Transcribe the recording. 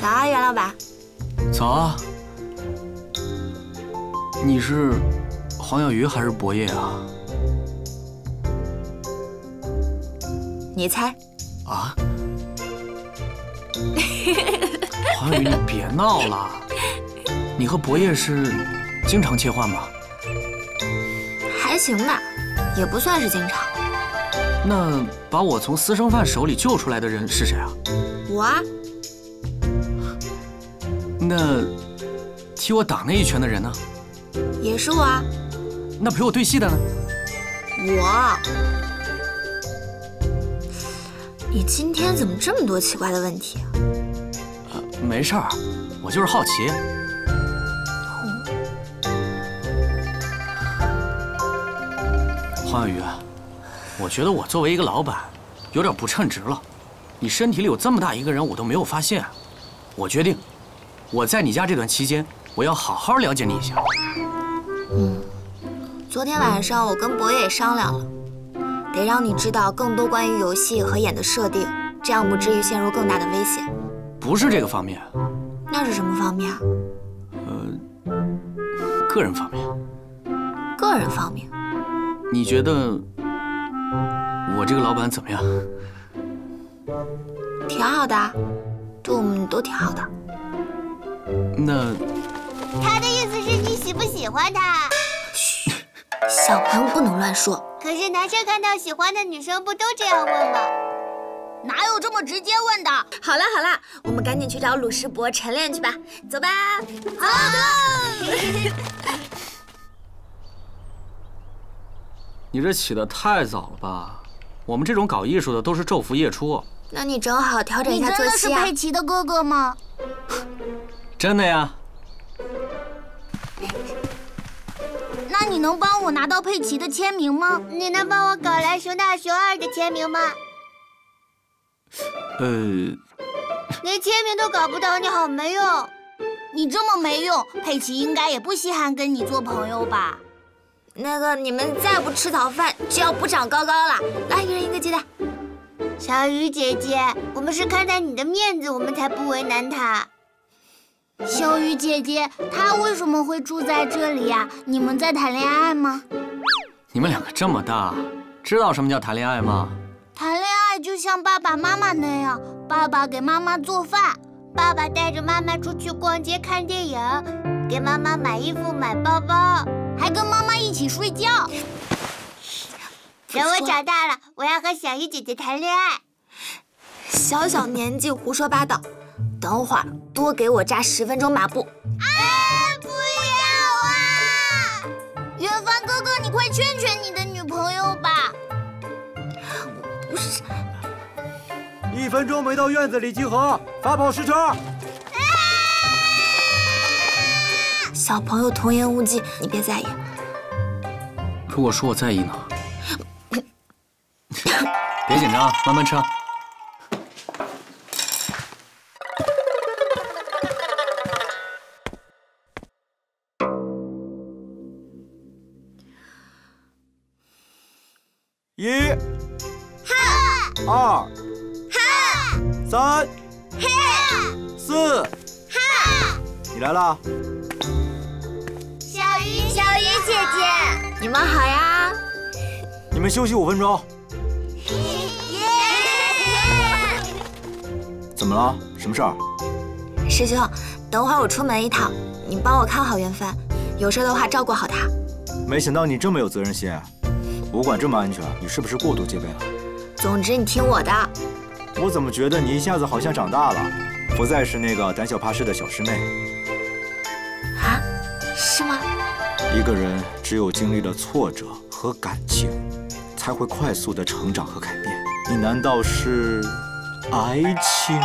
早啊，袁老板。早啊。你是黄小鱼还是博业啊？你猜。啊？黄小鱼，你别闹了。你和博业是经常切换吧？还行吧，也不算是经常。那把我从私生饭手里救出来的人是谁啊？我啊。那替我打那一拳的人呢？也是我啊。那陪我对戏的呢？我。你今天怎么这么多奇怪的问题啊？没事儿，我就是好奇。 黄小鱼，我觉得我作为一个老板，有点不称职了。你身体里有这么大一个人，我都没有发现。我决定，我在你家这段期间，我要好好了解你一下。嗯，昨天晚上我跟博也商量了，得让你知道更多关于游戏和演的设定，这样不至于陷入更大的危险。不是这个方面。那是什么方面啊？个人方面。个人方面。 你觉得我这个老板怎么样？挺好的，对我们都挺好的。那他的意思是你喜不喜欢他？嘘，小朋友不能乱说。可是男生看到喜欢的女生不都这样问吗？哪有这么直接问的？好了好了，我们赶紧去找鲁世博晨练去吧。走吧，走。你这起得太早了吧？我们这种搞艺术的都是昼伏夜出。那你正好调整一下作息啊！你真的是佩奇的哥哥吗？真的呀。那你能帮我拿到佩奇的签名吗？你能帮我搞来熊大、熊二的签名吗？连签名都搞不到，你好没用！你这么没用，佩奇应该也不稀罕跟你做朋友吧？ 那个，你们再不吃早饭，就要不长高高了。来，一人一个鸡蛋。小鱼姐姐，我们是看在你的面子，我们才不为难他。小鱼姐姐，他为什么会住在这里呀？你们在谈恋爱吗？你们两个这么大，知道什么叫谈恋爱吗？谈恋爱就像爸爸妈妈那样，爸爸给妈妈做饭，爸爸带着妈妈出去逛街看电影，给妈妈买衣服买包包。 还跟妈妈一起睡觉。等我长大了，我要和小鱼姐姐谈恋爱。小小年纪胡说八道，等会儿多给我扎10分钟马步。啊！不要啊！元凡哥哥，你快劝劝你的女朋友吧。不是。1分钟没到院子里集合，罚跑10圈。 小朋友童言无忌，你别在意。如果说我在意呢？别紧张，慢慢吃。一，二，三，四，你来了。 小鱼姐姐，你们好呀！你们休息5分钟。怎么了？什么事儿？师兄，等会儿我出门一趟，你帮我看好元帆，有事的话照顾好他。没想到你这么有责任心，武馆这么安全，你是不是过度戒备了？总之你听我的。我怎么觉得你一下子好像长大了，不再是那个胆小怕事的小师妹？啊？是吗？ 一个人只有经历了挫折和感情，才会快速的成长和改变。你难道是癌情？